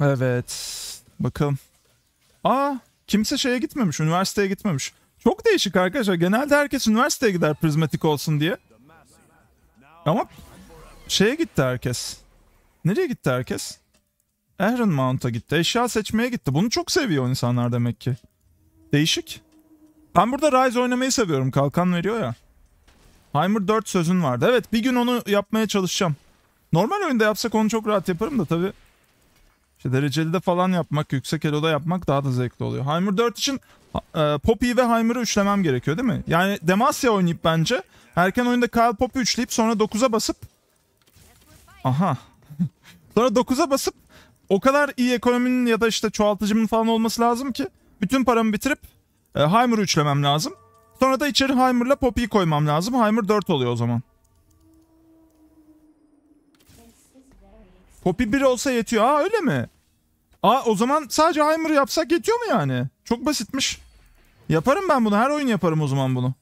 Evet. Bakalım. Aa, kimse şeye gitmemiş. Üniversiteye gitmemiş. Çok değişik arkadaşlar. Genelde herkes üniversiteye gider prizmatik olsun diye. Ama şeye gitti herkes. Nereye gitti herkes? Aaron Mount'a gitti. Eşya seçmeye gitti. Bunu çok seviyor insanlar demek ki. Değişik. Ben burada Rise oynamayı seviyorum. Kalkan veriyor ya. Haimur 4 sözün vardı. Evet, bir gün onu yapmaya çalışacağım. Normal oyunda yapsak onu çok rahat yaparım da tabii. İşte dereceli de falan yapmak, yüksek eloda yapmak daha da zevkli oluyor. Haimur 4 için Poppy ve Haimer'ı üçlemem gerekiyor değil mi? Yani Demacia oynayıp bence erken oyunda Kyle Poppy üçleyip sonra 9'a basıp aha. Sonra 9'a basıp o kadar iyi ekonominin ya da işte çoğaltıcımın falan olması lazım ki bütün paramı bitirip Haimur'u üçlemem lazım. Sonra da içeri Haimur'la Poppy'yi koymam lazım. Haimur 4 oluyor o zaman. Poppy 1 olsa yetiyor. Aa öyle mi? Aa o zaman sadece Haimur yapsak yetiyor mu yani? Çok basitmiş. Yaparım ben bunu. Her oyun yaparım o zaman bunu.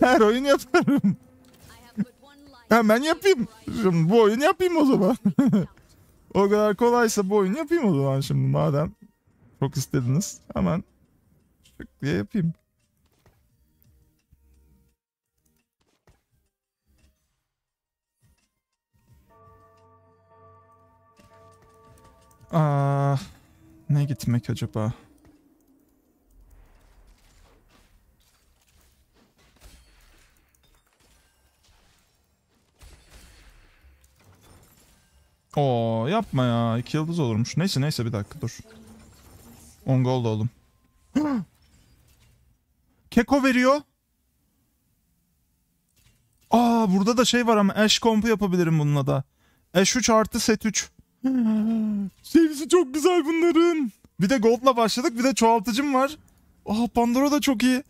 Her oyun yaparım. Hemen yapayım. Şimdi bu oyun yapayım o zaman. O kadar kolaysa bu oyun yapayım o zaman şimdi madem. Çok istediniz. Hemen şık diye yapayım. Aa, ne gitmek acaba? Oo yapma ya. 2 yıldız olurmuş. Neyse neyse bir dakika dur. 10 gold oldum. Keko veriyor. Aa burada da şey var ama Ash kompu yapabilirim bununla da. Ash 3 artı set 3. Sevisi çok güzel bunların. Bir de gold'la başladık. Bir de çoğaltıcım var. Aa Pandora da çok iyi.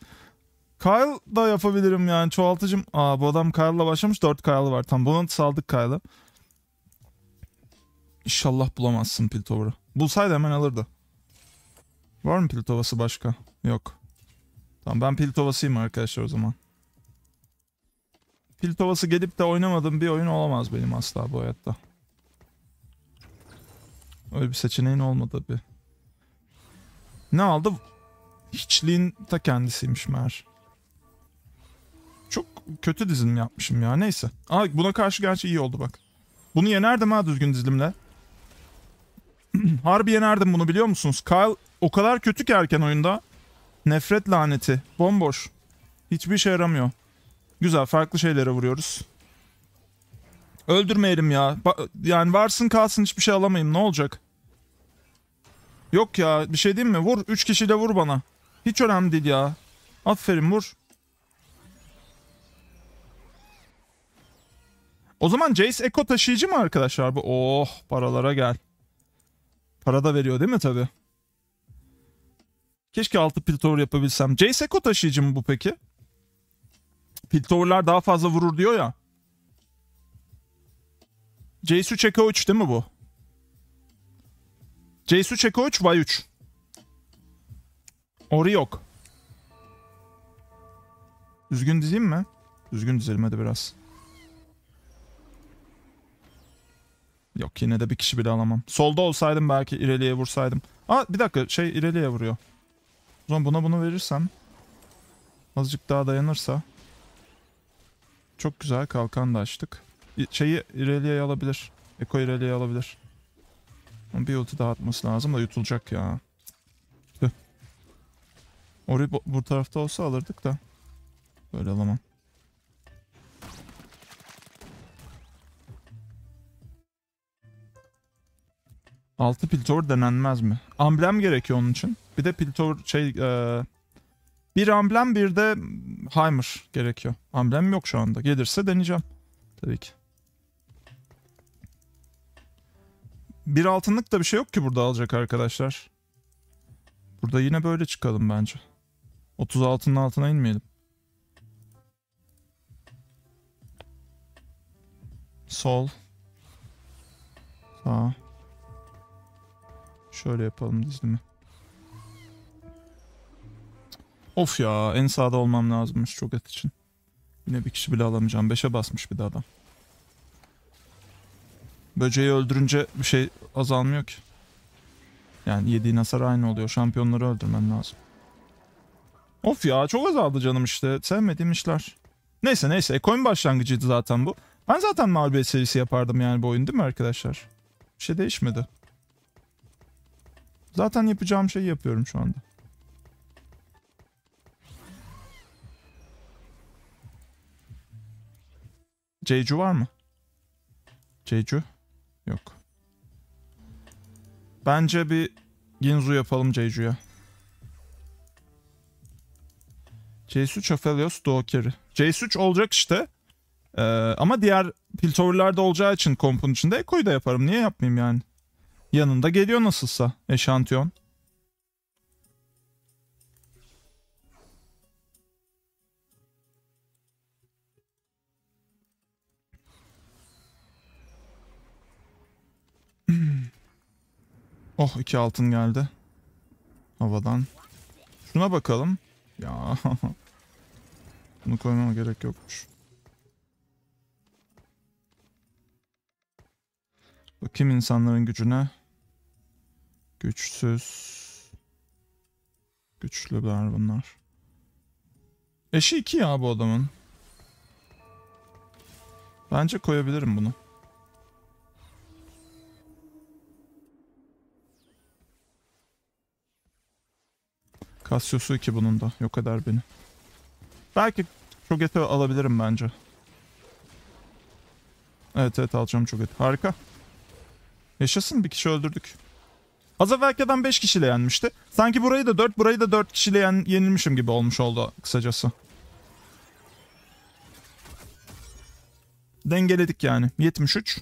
Kyle da yapabilirim yani çoğaltıcım. Aa bu adam Kyle'la başlamış. 4 Kyle'ı var. Tam bunu saldık Kyle'ı. İnşallah bulamazsın Piltover'ı. Bulsaydı hemen alırdı. Var mı Piltovası başka? Yok. Tamam ben Piltovasıyım arkadaşlar o zaman. Piltovası gelip de oynamadığım bir oyun olamaz benim asla bu hayatta. Öyle bir seçeneğin olmadı bir. Ne aldı? Hiçliğin ta kendisiymiş meğer. Çok kötü dizilim yapmışım ya neyse. Aa, buna karşı gerçi iyi oldu bak. Bunu yenerdim ha düzgün dizilimle. Harbi yenerdim bunu biliyor musunuz? Kyle o kadar kötü ki erken oyunda. Nefret laneti. Bomboş. Hiçbir işe yaramıyor. Güzel farklı şeylere vuruyoruz. Öldürmeyelim ya. Yani varsın kalsın hiçbir şey alamayayım. Ne olacak? Yok ya bir şey diyeyim mi? Vur. 3 kişiyle vur bana. Hiç önemli değil ya. Aferin vur. O zaman Jayce Ekko taşıyıcı mı arkadaşlar? Bu oh paralara gel. Para da veriyor değil mi tabi? Keşke 6 Piltover yapabilsem. Jayce Ekko taşıyıcı mı bu peki? Piltover'lar daha fazla vurur diyor ya. Jayce 3 Ekko 3 değil mi bu? Jayce 3 Ekko 3 Vay 3. Ori yok. Düzgün dizeyim mi? Düzgün dizelim hadi biraz. Yok yine de bir kişi bile alamam. Solda olsaydım belki İrelia'ya vursaydım. Aa bir dakika şey İrelia'ya vuruyor. O zaman buna bunu verirsem. Azıcık daha dayanırsa. Çok güzel kalkan da açtık. Şeyi İrelia'ya alabilir. Ekko İrelia'ya alabilir. Ama bir ulti daha atması lazım da yutulacak ya. Tüh. Orayı bu tarafta olsa alırdık da. Böyle alamam. Altı Piltover denenmez mi? Amblem gerekiyor onun için. Bir de Piltover şey... bir amblem bir de Heimer gerekiyor. Amblem yok şu anda. Gelirse deneyeceğim. Tabii ki. Bir altınlık da bir şey yok ki burada alacak arkadaşlar. Burada yine böyle çıkalım bence. 30 altının altına inmeyelim. Sol. Sağ. Şöyle yapalım dizilimi. Of ya en sağda olmam lazımmış Cho'gath için. Yine bir kişi bile alamayacağım. 5'e basmış bir de adam. Böceği öldürünce bir şey azalmıyor ki. Yani yediğin hasar aynı oluyor. Şampiyonları öldürmen lazım. Of ya, çok azaldı canım işte. Sevmediğim işler. Neyse. Ekko'nun başlangıcıydı zaten bu. Ben zaten mağlubiyet serisi yapardım yani bu oyun, değil mi arkadaşlar? Bir şey değişmedi. Zaten yapacağım şeyi yapıyorum şu anda. Jeju var mı? Jeju? Yok. Bence bir Guinsoo yapalım Jeju'ya. Jayce Aphelios Dokeri. Jayce olacak işte. Ama diğer Piltover'larda olacağı için kompun içinde Ekko'yu da yaparım. Niye yapmayayım yani? Yanında geliyor nasılsa eşantiyon. Oh, 2 altın geldi. Havadan. Şuna bakalım. Ya. Bunu koymama gerek yokmuş. Bakayım insanların gücüne. Güçsüz. Güçlüler bunlar. Eşi 2 ya bu adamın. Bence koyabilirim bunu. Cassius'u 2 bunun da. Yok eder beni. Belki Cho'gath'ı alabilirim bence. Evet, alacağım Cho'gath. Harika. Yaşasın, bir kişi öldürdük. Az evvelkeden 5 kişiyle yenmişti. Sanki burayı da 4, burayı da 4 kişiyle yenilmişim gibi olmuş oldu kısacası. Dengeledik yani. 73.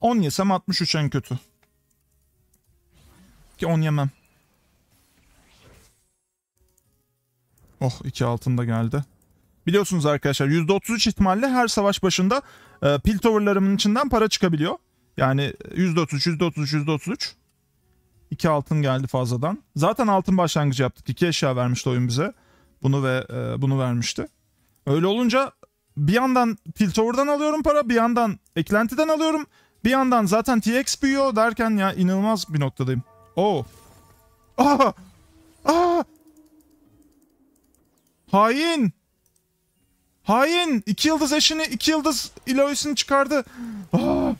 10 yesem 63 en kötü. Ki 10 yemem. Oh, 2 altın da geldi. Biliyorsunuz arkadaşlar %33 ihtimalle her savaş başında Piltover'larımın içinden para çıkabiliyor. Yani %33. 2 altın geldi fazladan. Zaten altın başlangıcı yaptık. 2 eşya vermişti oyun bize. Bunu ve bunu vermişti. Öyle olunca bir yandan Piltover'dan alıyorum para, bir yandan eklentiden alıyorum. Bir yandan zaten TX büyüyor derken ya inanılmaz bir noktadayım. Oo. Aha! Aha! Hain! Hain! 2 yıldız eşini, 2 yıldız Elois'ini çıkardı. Aa,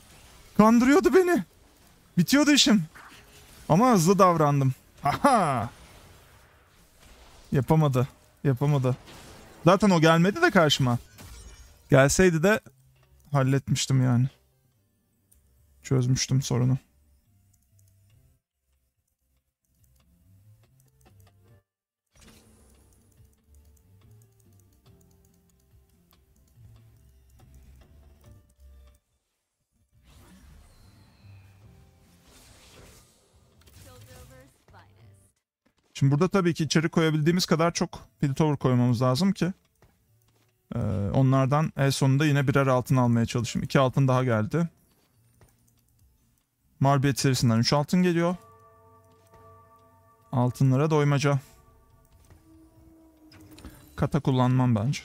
kandırıyordu beni. Bitiyordu işim. Ama hızlı davrandım. Aha! Yapamadı. Zaten o gelmedi de karşıma. Gelseydi de halletmiştim yani. Çözmüştüm sorunu. Şimdi burada tabii ki içeri koyabildiğimiz kadar çok Piltover koymamız lazım ki onlardan en sonunda yine birer altın almaya çalışayım. 2 altın daha geldi. Mağlubiyet serisinden 3 altın geliyor. Altınlara doymaca. Kata kullanmam bence.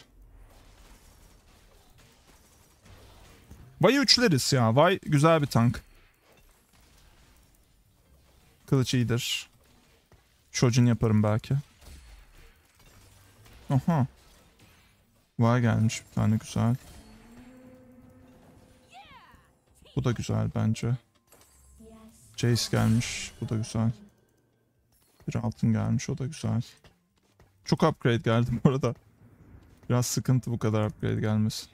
Vay'ı üçleriz ya. Vay güzel bir tank. Kılıç iyidir. Shojin yaparım belki. Aha. Vay gelmiş bir tane güzel. Bu da güzel bence. Jayce gelmiş. Bu da güzel. Bir altın gelmiş. O da güzel. Çok upgrade geldi bu arada. Biraz sıkıntı bu kadar upgrade gelmesi.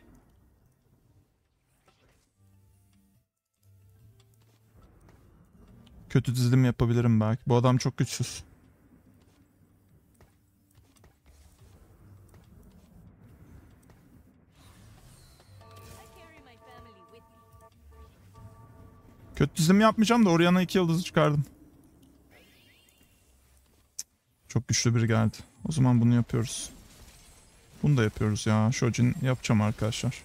Kötü dizilim yapabilirim belki. Bu adam çok güçsüz. Kötü dizilimi yapmayacağım da Orianna 2 yıldızı çıkardım. Çok güçlü biri geldi. O zaman bunu yapıyoruz. Bunu da yapıyoruz ya. Shojin yapacağım arkadaşlar.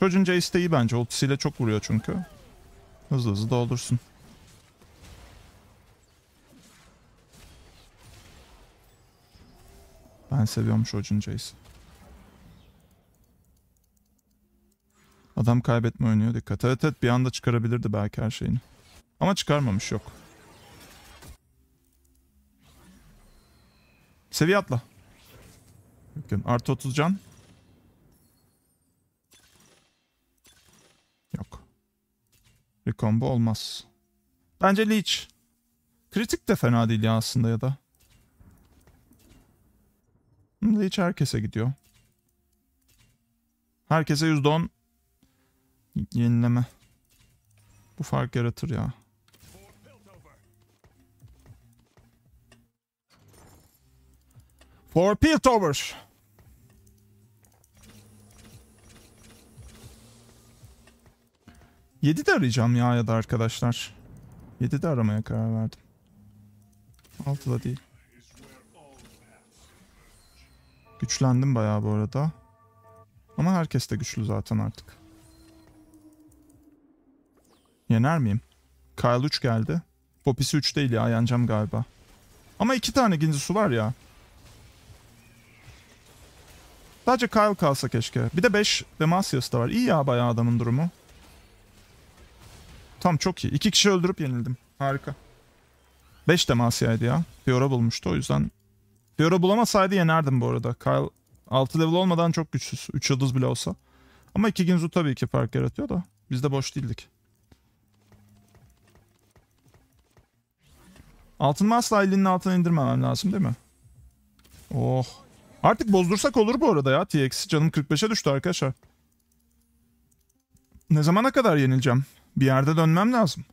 Shojin Jayce de iyi bence. Ultisiyle çok vuruyor çünkü. Hızlı hızlı doldursun. Ben seviyorum Shojin Jayce'i. Adam kaybetme oynuyor, dikkat. Evet evet, bir anda çıkarabilirdi belki her şeyini. Ama çıkarmamış, yok. Seviye atla. Artı 30 can. Yok. Recombo olmaz. Bence Leech. Kritik de fena değil ya aslında ya da. Leech herkese gidiyor. Herkese %10 yenileme. Bu fark yaratır ya. For Piltover. Yedi de arayacağım ya, ya da arkadaşlar. 7 de aramaya karar verdim. 6 da değil. Güçlendim bayağı bu arada. Ama herkes de güçlü zaten artık. Yener miyim? Kyle 3 geldi. Poppy'si 3 değil ya, yeneceğim galiba. Ama 2 tane Guinsoos'u var ya. Sadece Kyle kalsa keşke. Bir de 5 Demacia'sı da var. İyi ya bayağı adamın durumu. Tam çok iyi. 2 kişi öldürüp yenildim. Harika. 5 Demacia'ydı ya. Fiora bulmuştu o yüzden. Fiora bulamasaydı yenerdim bu arada. Kyle 6 level olmadan çok güçsüz. 3 yıldız bile olsa. Ama 2 Guinsoo tabii ki fark yaratıyor da. Biz de boş değildik. Altınımı asla elinin altına indirmemem lazım değil mi? Oh. Artık bozdursak olur bu arada ya. TX canım 45'e düştü arkadaşlar. Ne zamana kadar yenileceğim? Bir yerde dönmem lazım.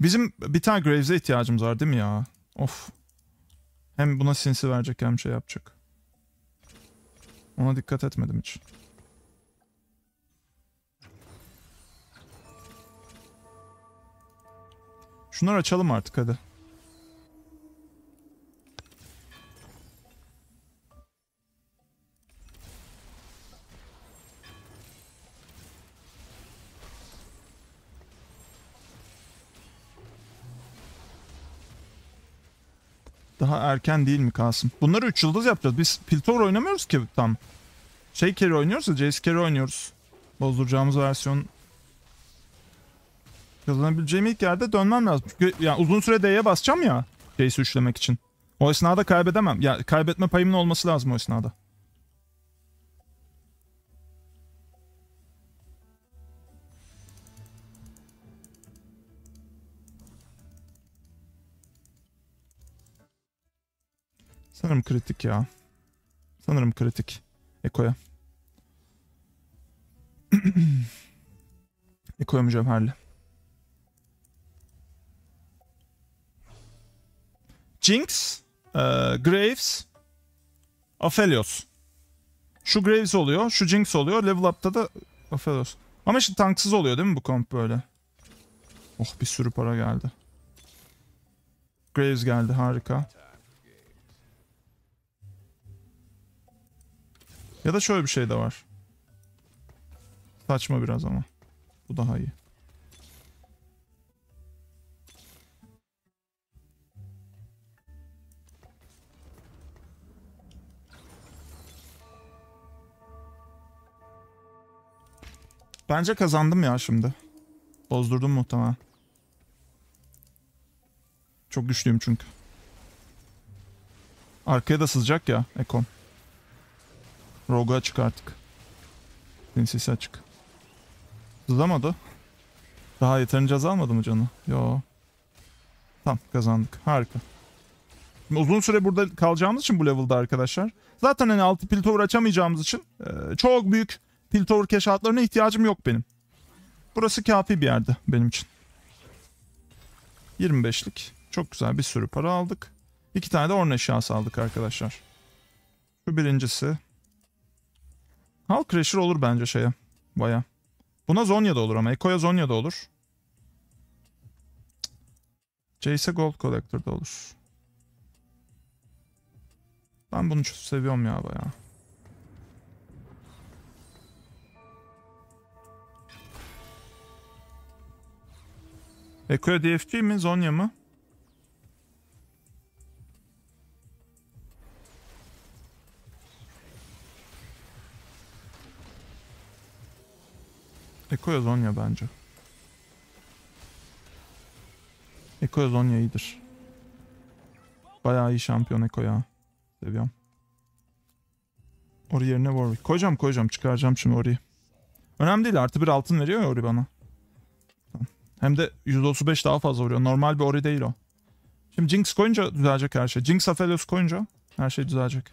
Bizim bir tane Graves'e ihtiyacımız var değil mi ya? Of. Hem buna sinsi verecek hem şey yapacak. Ona dikkat etmedim hiç. Şunları açalım artık hadi. Daha erken değil mi Kasım? Bunları 3 yıldız yapacağız. Biz Piltover oynamıyoruz ki tam. Şey carry oynuyoruz ya, Jayce carry oynuyoruz. Bozduracağımız versiyon. Kazanabileceğim ilk yerde dönmem lazım. Çünkü yani uzun süre D'ye basacağım ya. Jayce'i üçlemek için. O esnada kaybedemem. Ya yani kaybetme payımın olması lazım o esnada. Sanırım kritik ya. Sanırım kritik. Ekko'ya. Ekko'ya mücevherli. Jinx, Graves, Aphelios. Şu Graves oluyor, şu Jinx oluyor. Level up'ta da Aphelios. Ama şimdi tanksız oluyor değil mi bu komp böyle? Oh, bir sürü para geldi. Graves geldi, harika. Ya da şöyle bir şey de var. Saçma biraz ama. Bu daha iyi. Bence kazandım ya şimdi. Bozdurdum muhtemelen. Çok güçlüyüm çünkü. Arkaya da sızacak ya Ekon. Rogue açık artık. Dinsisi açık. Sızamadı. Daha yeterince azalmadı mı canı? Yo. Tamam, kazandık. Harika. Şimdi uzun süre burada kalacağımız için bu level'da arkadaşlar. Zaten hani 6 Piltover açamayacağımız için çok büyük Piltover keşahatlarına ihtiyacım yok benim. Burası kafi bir yerde benim için. 25'lik. Çok güzel bir sürü para aldık. 2 tane de Orna eşyası aldık arkadaşlar. Şu birincisi. Hulk Crusher olur bence şeye. Baya. Buna Zhonya da olur ama. Ekko'ya Zhonya da olur. Jayce'e Gold Collector da olur. Ben bunu çok seviyorum ya baya. Ekko'ya DFT mi? Zhonya mı? Ekko'ya Zhonya bence. Ekko'ya Zhonya iyidir. Bayağı iyi şampiyon Ekko'ya. Seviyorum. Ori yerine Warwick. Koyacağım. Çıkaracağım şimdi Ori'yi. Önemli değil. Artı bir altın veriyor ya Ori bana. Hem de %35 daha fazla vuruyor. Normal bir Ori değil o. Şimdi Jinx koyunca düzelecek her şey. Jinx Aphelios koyunca her şey düzelecek.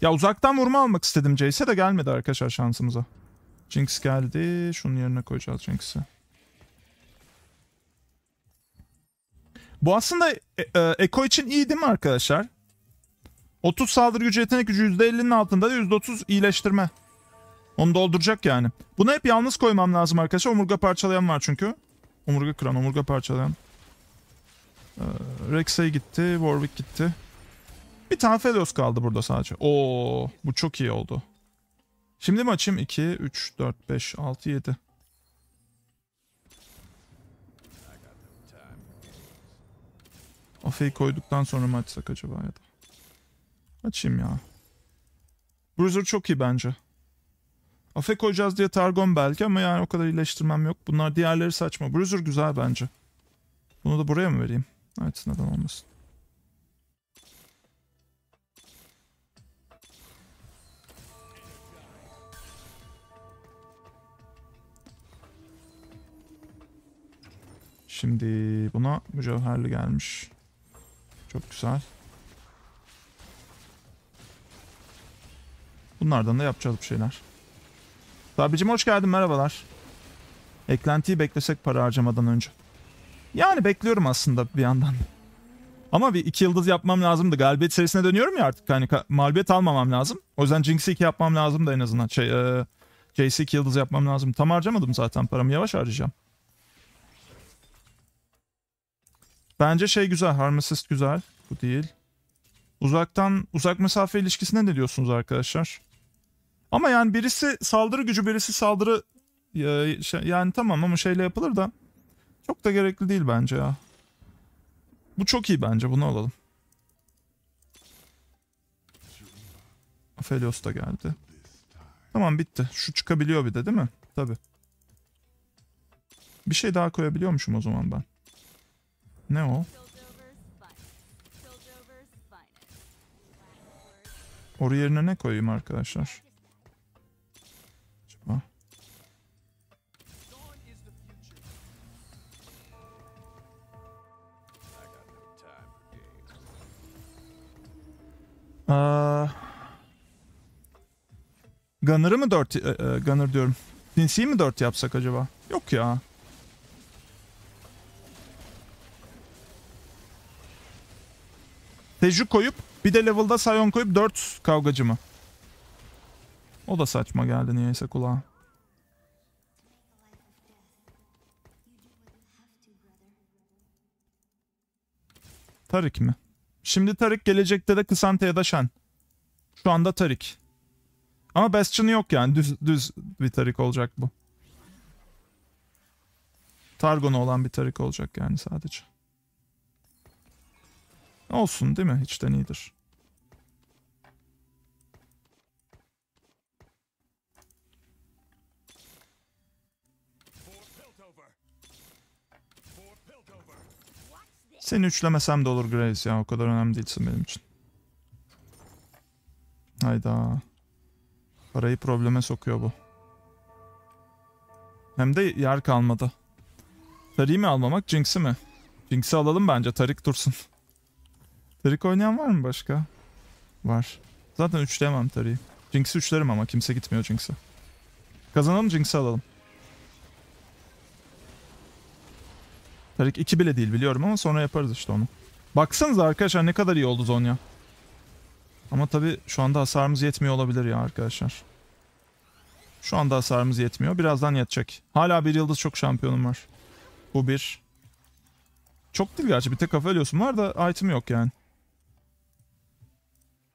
Ya uzaktan vurma almak istedim Jayce'e de gelmedi arkadaşlar şansımıza. Jinx geldi. Şunun yerine koyacağız Jinx'i. Bu aslında Ekko için iyi değil mi arkadaşlar? 30 saldırı gücü, yetenek gücü %50'nin altında da %30 iyileştirme. Onu dolduracak yani. Bunu hep yalnız koymam lazım arkadaşlar. Omurga parçalayan var çünkü. Omurga kıran, omurga parçalayan. Rex'e gitti, Warwick gitti. Bir tane Aphelios kaldı burada sadece. Oo, bu çok iyi oldu. Şimdi maçım 2, 3, 4, 5, 6, 7. Afe'yi koyduktan sonra mı açsak acaba ya da? Açayım ya. Bruiser çok iyi bence. Afe koyacağız diye Targon belki ama yani o kadar iyileştirmem yok. Bunlar diğerleri saçma. Bruiser güzel bence. Bunu da buraya mı vereyim? Evet, neden olmasın. Şimdi buna mücevherli gelmiş. Çok güzel. Bunlardan da yapacağız bir şeyler. Tabicim hoş geldin, merhabalar. Eklentiyi beklesek para harcamadan önce. Yani bekliyorum aslında bir yandan. Ama bir 2 yıldız yapmam lazımdı. Galibiyet serisine dönüyorum ya artık. Yani mağlubiyet almamam lazım. O yüzden Jinx'i 2 yapmam lazım da en azından. Jayce'i 2 yıldız yapmam lazım. Tam harcamadım zaten paramı. Yavaş harcayacağım. Bence şey güzel. Harmsist güzel. Bu değil. Uzak mesafe ilişkisine ne diyorsunuz arkadaşlar? Ama yani birisi saldırı gücü, birisi saldırı yani tamam ama şeyle yapılır da çok da gerekli değil bence ya. Bu çok iyi bence. Bunu alalım. Aphelios da geldi. Tamam bitti. Şu çıkabiliyor bir de değil mi? Tabii. Bir şey daha koyabiliyormuşum o zaman ben. Ne o? Oru yerine ne koyayım arkadaşlar? Acaba? Gunner'ı mı 4? Gunner diyorum. Dinsisi'yi mi 4 yapsak acaba? Yok ya. Seju koyup bir de level'da Sion koyup 4 kavgacı mı? O da saçma geldi niyeyse kulağa. Tariq mi? Şimdi Tariq, gelecekte de K'Sante ya da Shen. Şu anda Tariq. Ama Bastion'ı yok yani. Düz bir Tariq olacak bu. Targon'a olan bir Tariq olacak yani sadece. Olsun değil mi? Hiçten iyidir. Seni üçlemesem de olur Graves ya. O kadar önemli değilsin benim için. Hayda. Parayı probleme sokuyor bu. Hem de yer kalmadı. Tariq'i mi almamak, Jinx'i mi? Jinx'i alalım bence. Tariq dursun. Tariq oynayan var mı başka? Var. Zaten üçleyemem Tariq'i. Jinx'i üçlerim ama kimse gitmiyor Jinx'e. Kazanalım, Jinx'i alalım. Tariq 2 bile değil biliyorum ama sonra yaparız işte onu. Baksanıza arkadaşlar ne kadar iyi oldu Zhonya. Ama tabii şu anda hasarımız yetmiyor olabilir ya arkadaşlar. Şu anda hasarımız yetmiyor. Birazdan yetecek. Hala bir yıldız çok şampiyonum var. Bu bir. Çok değil gerçi. Bir tek Aphelios'um var da item yok yani.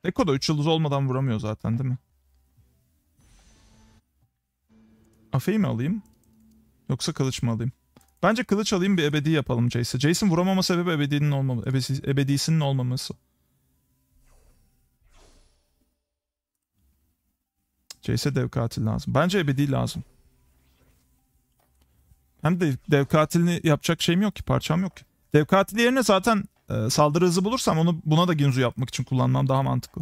Ekko da 3 yıldız olmadan vuramıyor zaten değil mi? Afe'yi mi alayım? Yoksa kılıç mı alayım? Bence kılıç alayım, bir ebedi yapalım Jayce'e. Jayce'in vuramama sebebi ebedisinin olmaması. Jayce'e dev katil lazım. Bence ebedi lazım. Hem de dev katilini yapacak şeyim yok ki, parçam yok ki. Dev katili yerine zaten saldırı hızı bulursam onu buna da Guinsoo yapmak için kullanmam daha mantıklı.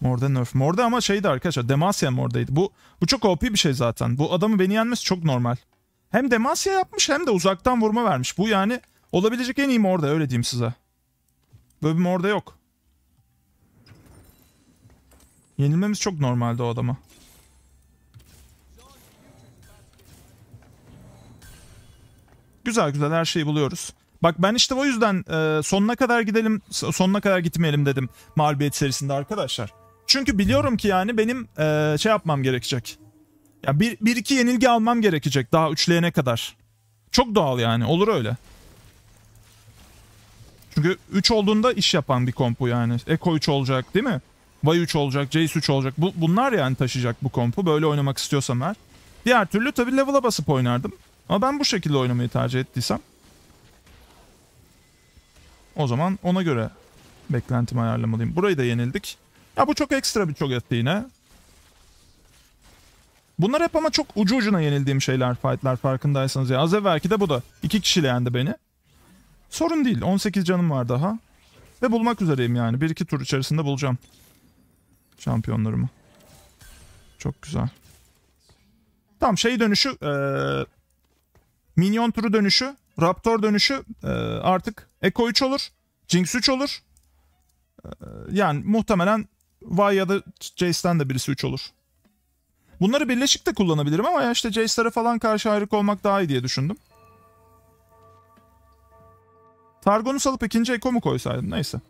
Morde nerf. Morde ama şeydi arkadaşlar, Demacia mordeydi. Bu çok OP bir şey zaten. Bu adamı beni yenmesi çok normal. Hem Demacia yapmış hem de uzaktan vurma vermiş. Bu yani olabilecek en iyi morde, öyle diyeyim size. Böyle bir morde yok. Yenilmemiz çok normaldi o adama. Güzel güzel her şeyi buluyoruz. Bak ben işte o yüzden sonuna kadar gidelim, sonuna kadar gitmeyelim dedim mağlubiyet serisinde arkadaşlar. Çünkü biliyorum ki yani benim şey yapmam gerekecek. Ya bir iki yenilgi almam gerekecek daha üçleyene kadar. Çok doğal yani, olur öyle. Çünkü 3 olduğunda iş yapan bir kompu yani. Ekko 3 olacak değil mi? Vay 3 olacak, Jayce 3 olacak. Bunlar yani taşıyacak bu kompu. Böyle oynamak istiyorsam eğer. Diğer türlü tabii level'a basıp oynardım. Ama ben bu şekilde oynamayı tercih ettiysem o zaman ona göre beklentimi ayarlamalıyım. Burayı da yenildik. Ya bu çok ekstra bir Cho'gath yine. Bunlar hep ama çok ucu ucuna yenildiğim şeyler, fightlar farkındaysanız. Ya az evvelki de bu da. 2 kişiyle yendi beni. Sorun değil. 18 canım var daha. Ve bulmak üzereyim yani. 1-2 tur içerisinde bulacağım şampiyonlarımı. Çok güzel. Tamam, şey dönüşü minyon turu dönüşü, raptor dönüşü artık Ekko 3 olur. Jinx 3 olur. Yani muhtemelen Vay ya da Jayce'den de birisi 3 olur. Bunları birleşik de kullanabilirim ama ya işte Jayce'lere falan karşı ayrık olmak daha iyi diye düşündüm. Targon'u salıp ikinci Ekko mu koysaydım? Neyse.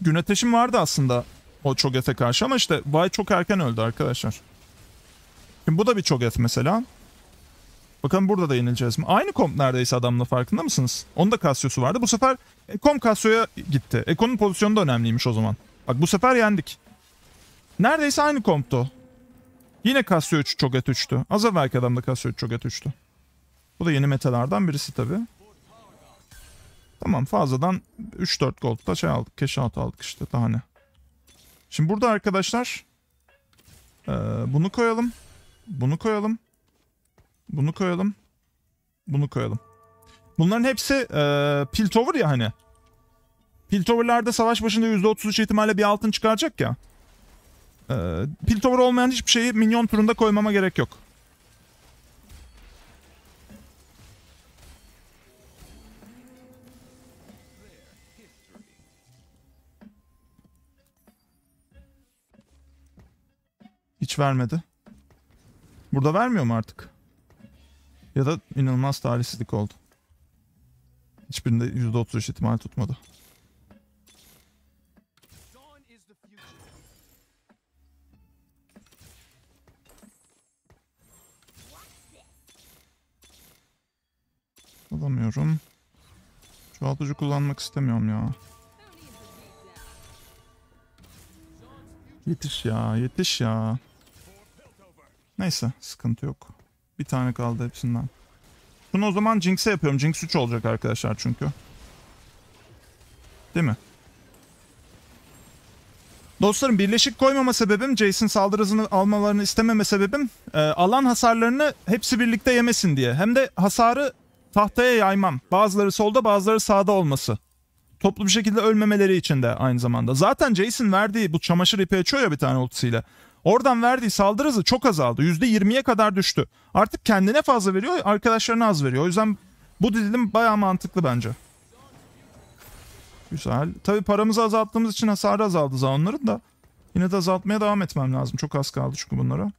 Gün ateşim vardı aslında o Cho'gath'e karşı ama işte Vay çok erken öldü arkadaşlar. Şimdi bu da bir Cho'gath mesela. Bakalım burada da yenileceğiz mi? Aynı komp neredeyse adamla, farkında mısınız? Onun da Cassius'u vardı. Bu sefer komp Cassius'a gitti. Ekko'nun pozisyonu da önemliymiş o zaman. Bak bu sefer yendik. Neredeyse aynı komptu. Yine Cassius 3 Cho'gath 3'tü. Az evvelki adamda Cassius 3 Cho'gath 3'tü. Bu da yeni metalardan birisi tabi. Tamam, fazladan 3-4 gold'da şey aldık. Cash out aldık işte, daha ne. Şimdi burada arkadaşlar bunu koyalım. Bunu koyalım. Bunu koyalım. Bunu koyalım. Bunların hepsi Piltover ya hani. Piltover'larda savaş başında %33 ihtimalle bir altın çıkaracak ya. Piltover olmayan hiçbir şeyi minyon turunda koymama gerek yok. Hiç vermedi. Burada vermiyor mu artık? Ya da inanılmaz talihsizlik oldu. Hiçbirinde %33 ihtimal tutmadı. Alamıyorum. Çoğaltıcı kullanmak istemiyorum ya. Yetiş ya, yetiş ya. Neyse, sıkıntı yok. Bir tane kaldı hepsinden. Bunu o zaman Jinx'e yapıyorum. Jinx 3 olacak arkadaşlar çünkü. Değil mi? Dostlarım, birleşik koymama sebebim, Jayce'in saldırı hızını almalarını istememe sebebim, alan hasarlarını hepsi birlikte yemesin diye. Hem de hasarı tahtaya yaymam. Bazıları solda, bazıları sağda olması. Toplu bir şekilde ölmemeleri için de aynı zamanda. Zaten Jayce'in verdiği bu çamaşır ipi açıyor ya bir tane ultisiyle. Oradan verdiği saldırı hızı çok azaldı. %20'ye kadar düştü. Artık kendine fazla veriyor, arkadaşlarına az veriyor. O yüzden bu dizilim bayağı mantıklı bence. Güzel. Tabii paramızı azalttığımız için hasarı azaldı zamanların da. Yine de azaltmaya devam etmem lazım. Çok az kaldı çünkü bunlara.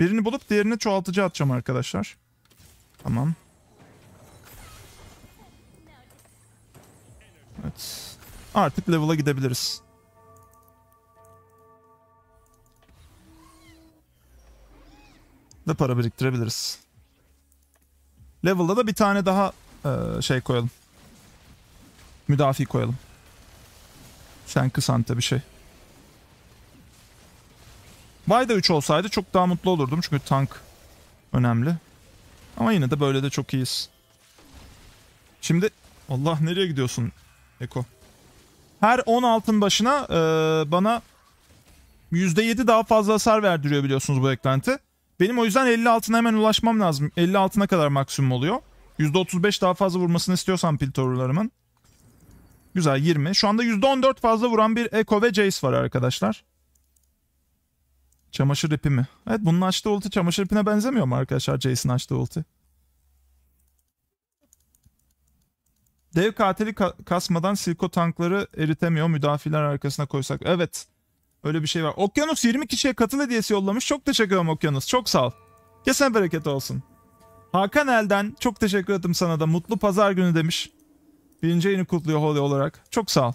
Birini bulup diğerini çoğaltıcı atacağım arkadaşlar. Tamam. Evet. Artık level'a gidebiliriz. Ve para biriktirebiliriz. Level'da da bir tane daha şey koyalım. Müdafi koyalım. Shen K'Sante bir şey. Vayda 3 olsaydı çok daha mutlu olurdum çünkü tank önemli. Ama yine de böyle de çok iyiyiz. Şimdi Allah nereye gidiyorsun Ekko? Her 10 altın başına bana %7 daha fazla hasar verdiriyor biliyorsunuz bu eklenti. Benim o yüzden 50 altına hemen ulaşmam lazım. 50 altına kadar maksimum oluyor. %35 daha fazla vurmasını istiyorsam Piltover'larımın. Güzel 20. Şu anda %14 fazla vuran bir Ekko ve Jayce var arkadaşlar. Çamaşır ipi mi? Evet, bunun açtığı ulti çamaşır ipine benzemiyor mu arkadaşlar Jayce'in açtığı ulti? Dev katili kasmadan silko tankları eritemiyor. Müdafiler arkasına koysak. Evet. Öyle bir şey var. Okyanus 20 kişiye katıl hediyesi yollamış. Çok teşekkür ederim Okyanus. Çok sağ ol. Kesene bereket olsun. Hakan Elden çok teşekkür ederim sana da. Mutlu pazar günü demiş. Birinci yayını kutluyor Holy olarak. Çok sağ ol.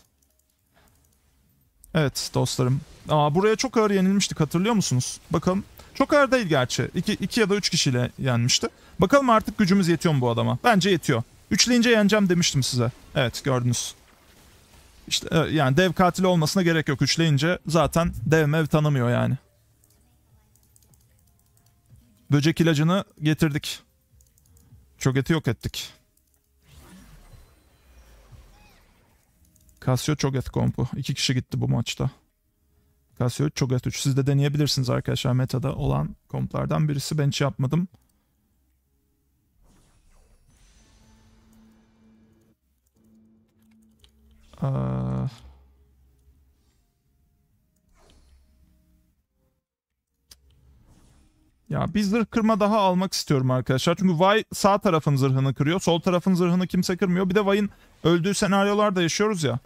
Evet dostlarım. Aa, buraya çok ağır yenilmiştik, hatırlıyor musunuz? Bakalım. Çok ağır değil gerçi. 2 ya da 3 kişiyle yenmişti. Bakalım artık gücümüz yetiyor mu bu adama? Bence yetiyor. Üçleyince yeneceğim demiştim size. Evet gördünüz. İşte yani dev katili olmasına gerek yok. Üçleyince zaten dev mev tanımıyor yani. Böcek ilacını getirdik. Cho'gath'ı yok ettik. Cassius Cho'gath kompu. 2 kişi gitti bu maçta. Cassius Cho'gath 3. Siz de deneyebilirsiniz arkadaşlar. Meta'da olan komplardan birisi. Ben hiç yapmadım. Ya bir zırh kırma daha almak istiyorum arkadaşlar. Çünkü Vay sağ tarafın zırhını kırıyor. Sol tarafın zırhını kimse kırmıyor. Bir de Vay'ın öldüğü senaryolarda yaşıyoruz ya.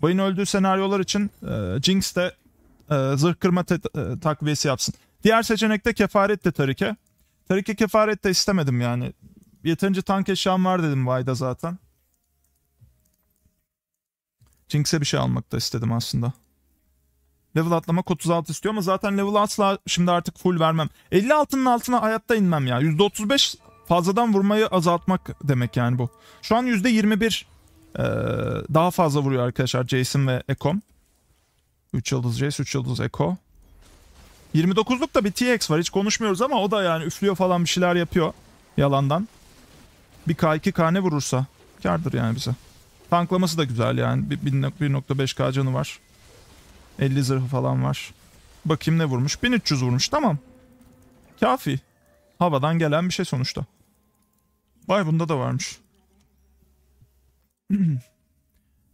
Vay'ın öldüğü senaryolar için Jinx de zırh kırma takviyesi yapsın. Diğer seçenekte kefaret de Tariq'e. Tariq'e kefaret de istemedim yani. Yeterince tank eşyam var dedim Vay'da zaten. Jinx'e bir şey almak da istedim aslında. Level atlamak 36 istiyor ama zaten level asla şimdi artık full vermem. 50 altının altına hayatta inmem ya. %35 fazladan vurmayı azaltmak demek yani bu. Şu an %21 daha fazla vuruyor arkadaşlar Jayce'in ve Ekko'm. 3 yıldız Jayce, 3 yıldız Ekko. 29'luk da bir TX var, hiç konuşmuyoruz ama o da yani üflüyor falan bir şeyler yapıyor yalandan. Bir K2K ne vurursa kârdır yani bize. Tanklaması da güzel yani. 1.5K canı var. 50 zırhı falan var. Bakayım ne vurmuş. 1300 vurmuş, tamam. Kafi. Havadan gelen bir şey sonuçta. Vay, bunda da varmış.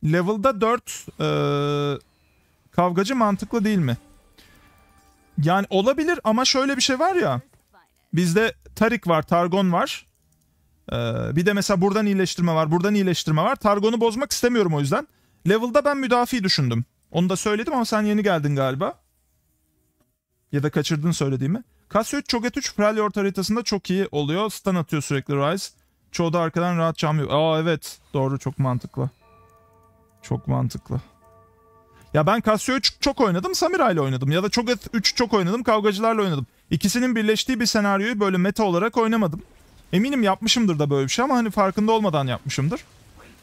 Level'da 4 kavgacı mantıklı değil mi? Yani olabilir ama şöyle bir şey var ya. Bizde Tariq var, Targon var. Bir de mesela buradan iyileştirme var, buradan iyileştirme var. Targon'u bozmak istemiyorum o yüzden. Level'da ben müdafi düşündüm. Onu da söyledim ama sen yeni geldin galiba. Ya da kaçırdın söylediğimi. Cassius Cho'gath 3 Freljord haritasında çok iyi oluyor. Stun atıyor sürekli Rise. Çoğu da arkadan rahat çalmıyor. Aa evet, doğru, çok mantıklı. Çok mantıklı. Ya ben Cassius 3 çok oynadım, Samira ile oynadım. Ya da Cho'gath 3 çok oynadım, kavgacılarla oynadım. İkisinin birleştiği bir senaryoyu böyle meta olarak oynamadım. Eminim yapmışımdır da böyle bir şey ama hani farkında olmadan yapmışımdır.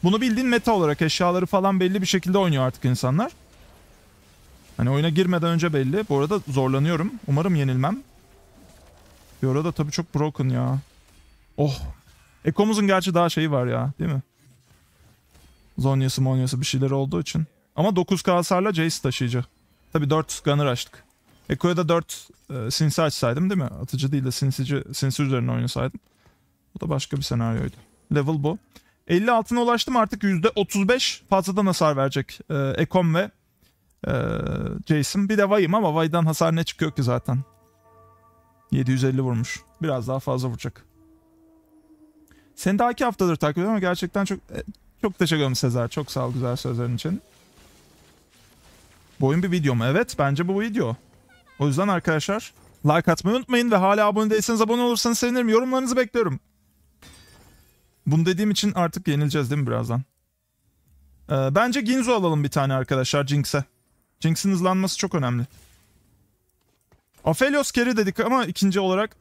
Bunu bildiğin meta olarak eşyaları falan belli bir şekilde oynuyor artık insanlar. Hani oyuna girmeden önce belli. Bu arada zorlanıyorum. Umarım yenilmem. Bir arada tabii çok broken ya. Oh. Ekko'muzun gerçi daha şeyi var ya, değil mi? Zhonya'sı Monya'sı bir şeyler olduğu için. Ama 9K hasarla Jayce taşıyıcı. Tabii 4 Gunner açtık. Ekko'ya da 4 sinsi açsaydım değil mi? Atıcı değil de sinsi üzerine oynasaydım. Bu da başka bir senaryoydu. Level bu. 50 altına ulaştım, artık %35 fazladan hasar verecek Ekkom ve Jayce'im. Bir de Vay'ım ama Vay'dan hasar ne çıkıyor ki zaten. 750 vurmuş. Biraz daha fazla vuracak. Seni daha 2 haftadır takip ediyorum ama gerçekten çok teşekkür ederim Sezer. Çok sağ ol güzel sözlerin için. Bu oyun bir video mu? Evet, bence bu video. O yüzden arkadaşlar like atmayı unutmayın ve hala abone değilseniz abone olursanız sevinirim. Yorumlarınızı bekliyorum. Bunu dediğim için artık yenileceğiz değil mi birazdan? Bence Guinsoo alalım bir tane arkadaşlar Jinx'e. Jinx'in hızlanması çok önemli. Aphelios carry dedik ama ikinci olarak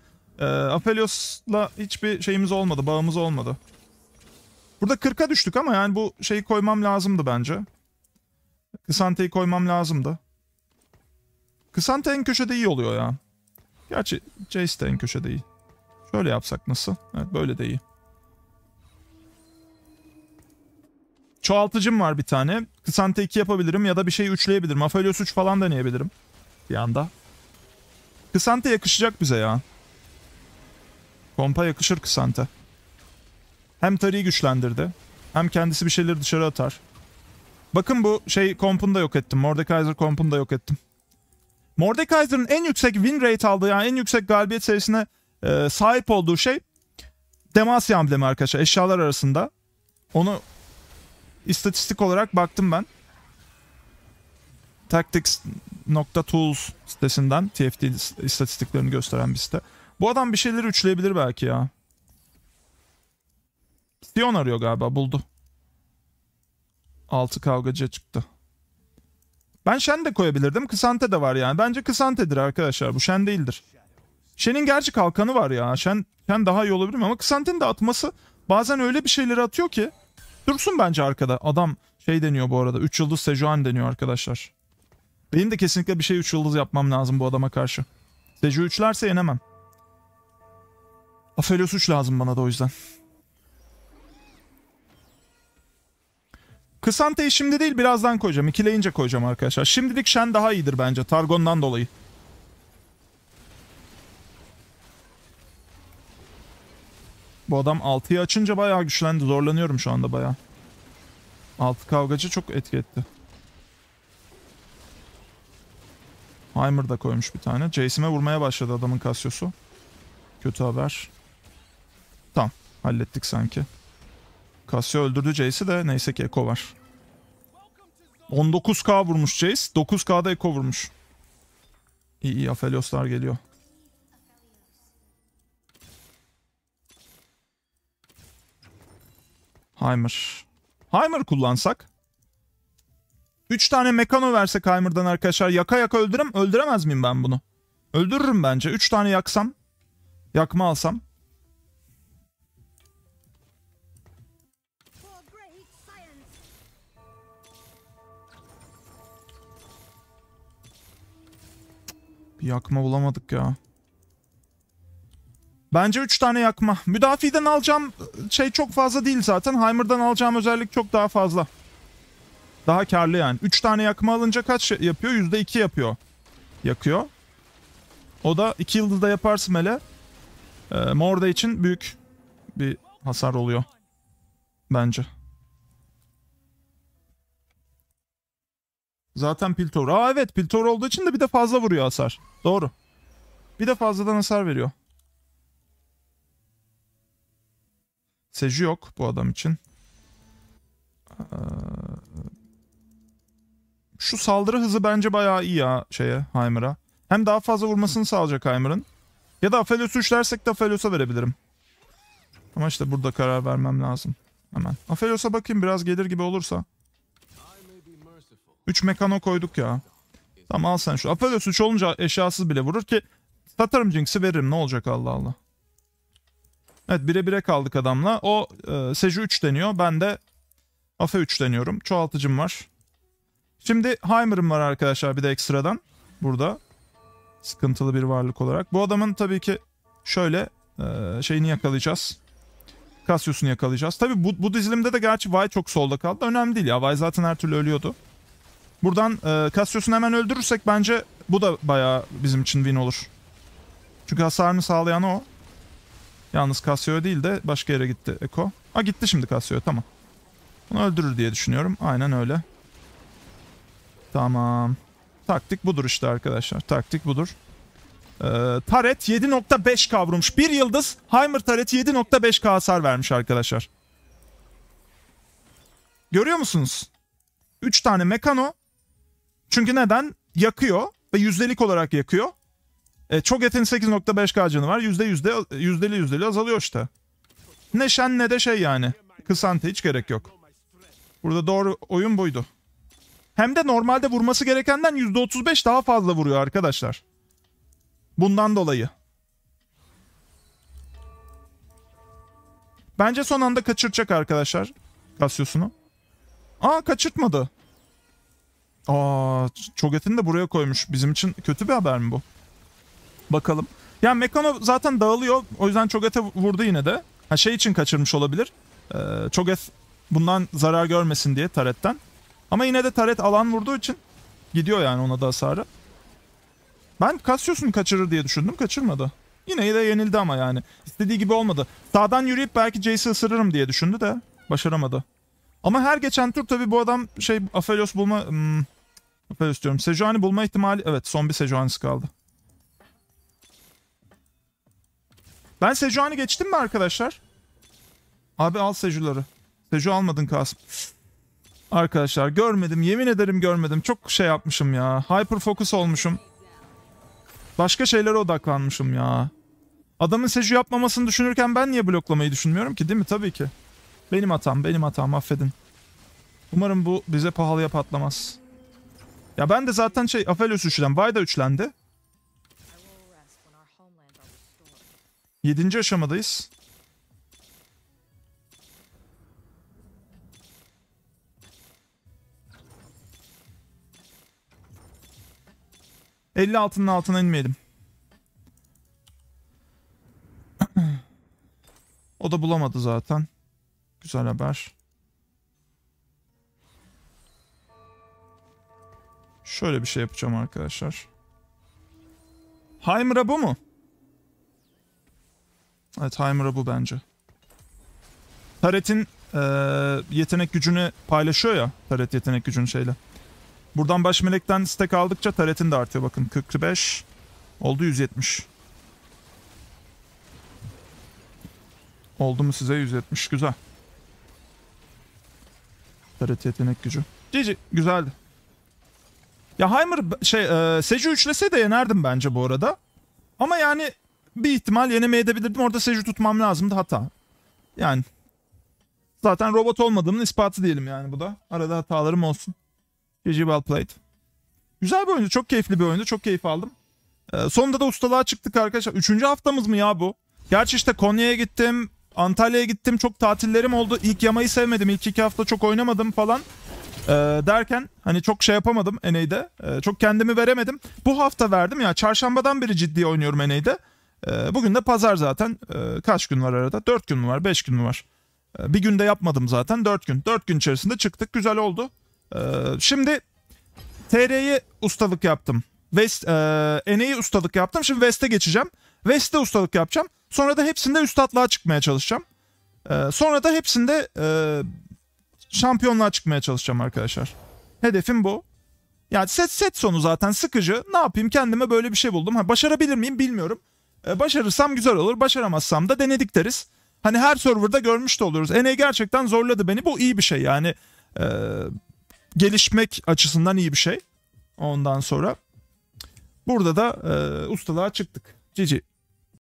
Aphelios'la hiçbir şeyimiz olmadı, bağımız olmadı. Burada 40'a düştük ama yani bu şeyi koymam lazımdı bence. K'Sante'yi koymam lazımdı. K'Sante en köşede iyi oluyor ya. Gerçi Jayce de en köşede iyi. Şöyle yapsak nasıl? Evet, böyle de iyi. Çoğaltıcım var bir tane. K'Sante 2 yapabilirim ya da bir şey üçleyebilirim. Aphelios 3 falan deneyebilirim. Bir anda. K'Sante yakışacak bize ya. Kompa yakışır K'Sante. Hem Tariq'i güçlendirdi. Hem kendisi bir şeyleri dışarı atar. Bakın bu şey kompunu da yok ettim. Mordekaiser kompunu da yok ettim. Mordekaiser'ın en yüksek win rate aldığı, yani en yüksek galibiyet sayısına sahip olduğu şey Demacia amblemi arkadaşlar. Eşyalar arasında. Onu istatistik olarak baktım ben. Tactics.tools sitesinden. TFT istatistiklerini gösteren bir site. Bu adam bir şeyleri üçleyebilir belki ya. Sion arıyor galiba, buldu. 6 kavgacıya çıktı. Ben Shen de koyabilirdim. K'Sante de var yani. Bence K'Sante'dir arkadaşlar. Bu Shen değildir. Shen'in gerçi kalkanı var ya. Shen daha iyi olabilir mi? Ama K'Sante'nin de atması bazen öyle bir şeyleri atıyor ki. Dursun bence arkada. Adam şey deniyor bu arada. 3 yıldız Sejuani deniyor arkadaşlar. Benim de kesinlikle bir şey 3 yıldız yapmam lazım bu adama karşı. Seju 3'lerse yenemem. Aphelios 3 lazım bana da o yüzden. K'Sante'yi şimdi değil birazdan koyacağım. İkileyince koyacağım arkadaşlar. Şimdilik Shen daha iyidir bence Targon'dan dolayı. Bu adam 6'yı açınca bayağı güçlendi. Zorlanıyorum şu anda bayağı. 6 kavgacı çok etki etti. Heimer da koymuş bir tane. Jayce'ime vurmaya başladı adamın Cassius'u. Kötü haber. Tamam. Hallettik sanki. Cassio öldürdü Jayce'i de. Neyse ki Ekko var. 19k vurmuş Jayce. 9k'da Ekko vurmuş. İyi iyi. Aphelios'lar geliyor. Heimer. Heimer kullansak. 3 tane mekano versek Heimer'dan arkadaşlar. Yaka yaka öldüremez miyim ben bunu? Öldürürüm bence. 3 tane yaksam. Yakma alsam. Bir yakma bulamadık ya. Bence 3 tane yakma. Müdafi'den alacağım şey çok fazla değil zaten. Heimer'dan alacağım özellik çok daha fazla. Daha karlı yani. 3 tane yakma alınca kaç yapıyor? %2 yapıyor. Yakıyor. O da 2 yıldızda yaparsın hele. Morda için büyük bir hasar oluyor. Bence. Zaten Piltover. Aa evet, Piltover olduğu için de bir de fazla vuruyor hasar. Doğru. Bir de fazladan hasar veriyor. Seju yok bu adam için. Şu saldırı hızı bence bayağı iyi ya şeye, Heimer'a. Hem daha fazla vurmasını sağlayacak Heimer'ın. Ya da Aphelios'u üçlersek de Aphelios'a verebilirim. Ama işte burada karar vermem lazım. Hemen. Aphelios'a bakayım biraz gelir gibi olursa. 3 mekano koyduk ya. Tamam al sen şu. Aphelios 3 olunca eşyasız bile vurur ki. Satarım Jinx'i veririm, ne olacak Allah Allah. Evet, bire bire kaldık adamla. O Seju 3 deniyor. Ben de Afe 3 deniyorum. Çoğaltıcım var. Şimdi Heimer'ım var arkadaşlar bir de ekstradan. Burada. Sıkıntılı bir varlık olarak. Bu adamın tabii ki şöyle şeyini yakalayacağız. Cassius'unu yakalayacağız. Tabii bu dizilimde de gerçi Vay çok solda kaldı. Önemli değil ya. Vay zaten her türlü ölüyordu. Buradan Cassius'unu hemen öldürürsek bence bu da bayağı bizim için win olur. Çünkü hasarını sağlayan o. Yalnız Cassio değil de başka yere gitti Ekko. Ha gitti şimdi Cassio, tamam. Onu öldürür diye düşünüyorum. Aynen öyle. Tamam. Taktik budur işte arkadaşlar. Taktik budur. Taret 7.5k vurmuş. Bir yıldız Heimer Taret 7.5k hasar vermiş arkadaşlar. Görüyor musunuz? 3 tane mekano. Çünkü neden? Yakıyor ve yüzdelik olarak yakıyor. Cho'gath'in 8.5k canı var. Yüzdeli azalıyor işte. Ne Shen ne de şey yani. K'Sante hiç gerek yok. Burada doğru oyun buydu. Hem de normalde vurması gerekenden %35 daha fazla vuruyor arkadaşlar. Bundan dolayı. Bence son anda kaçıracak arkadaşlar Cassius'unu. Aa kaçırtmadı. Aa, Cho'gath'ini de buraya koymuş. Bizim için kötü bir haber mi bu? Bakalım. Yani Mekano zaten dağılıyor. O yüzden Cho'gath'e vurdu yine de. Ha, şey için kaçırmış olabilir. Cho'gath bundan zarar görmesin diye Taret'ten. Ama yine de Taret alan vurduğu için gidiyor yani ona da hasarı. Ben Cassius'un kaçırır diye düşündüm. Kaçırmadı. Yine de yenildi ama yani. İstediği gibi olmadı. Sağdan yürüyüp belki Jayce'i ısırırım diye düşündü de başaramadı. Ama her geçen tur tabii bu adam şey Aphelios bulma... Aphelios diyorum. Sejuani bulma ihtimali... Evet, son bir Sejuani'si kaldı. Ben Sejuani geçtim mi arkadaşlar? Abi al Seju'ları. Seju almadın Kasım. Arkadaşlar görmedim. Yemin ederim görmedim. Çok şey yapmışım ya. Hyper focus olmuşum. Başka şeylere odaklanmışım ya. Adamın Seju yapmamasını düşünürken ben niye bloklamayı düşünmüyorum ki, değil mi? Tabii ki. Benim hatam, benim hatam. Affedin. Umarım bu bize pahalıya patlamaz. Ya ben de zaten şey Aphelios üçlendi. Vayda üçlendi. 7. aşamadayız. %50 altına inmeyelim. O da bulamadı zaten. Güzel haber. Şöyle bir şey yapacağım arkadaşlar. Heimer'a bu mu? Evet, Heimer'a bu bence. Taret'in yetenek gücünü paylaşıyor ya. Taret yetenek gücünü şeyle. Buradan baş melekten stack aldıkça Taret'in de artıyor. Bakın 45 oldu, 170. Oldu mu size 170? Güzel. Taret yetenek gücü. Cici güzeldi. Ya Heimer şey Seju üçlese de yenerdim bence bu arada. Ama yani bir ihtimal yenemeyebilirdim. Orada Seju tutmam lazımdı, hata. Yani zaten robot olmadığımın ispatı diyelim yani bu da. Arada hatalarım olsun. GG, well played. Güzel bir oyundu. Çok keyifli bir oyundu. Çok keyif aldım. Sonunda da ustalığa çıktık arkadaşlar. 3. haftamız mı ya bu? Gerçi işte Konya'ya gittim. Antalya'ya gittim. Çok tatillerim oldu. İlk yamayı sevmedim. İlk 2 hafta çok oynamadım falan. Derken hani çok şey yapamadım NA'de. Çok kendimi veremedim. Bu hafta verdim ya. Çarşambadan beri ciddi oynuyorum NA'de. Bugün de pazar zaten. Kaç gün var arada? 4 gün mü var? 5 gün mü var? Bir günde yapmadım zaten. 4 gün. 4 gün içerisinde çıktık. Güzel oldu. Şimdi TR'yi ustalık yaptım. NA'yi ustalık yaptım. Şimdi West'e geçeceğim. West'e ustalık yapacağım. Sonra da hepsinde üstatlığa çıkmaya çalışacağım. Sonra da hepsinde şampiyonluğa çıkmaya çalışacağım arkadaşlar. Hedefim bu. Yani set sonu zaten sıkıcı. Ne yapayım, kendime böyle bir şey buldum. Ha, başarabilir miyim bilmiyorum. Başarırsam güzel olur. Başaramazsam da denedik deriz. Hani her serverda görmüş de oluyoruz. NA gerçekten zorladı beni. Bu iyi bir şey yani. Gelişmek açısından iyi bir şey. Ondan sonra burada da ustalığa çıktık. GG.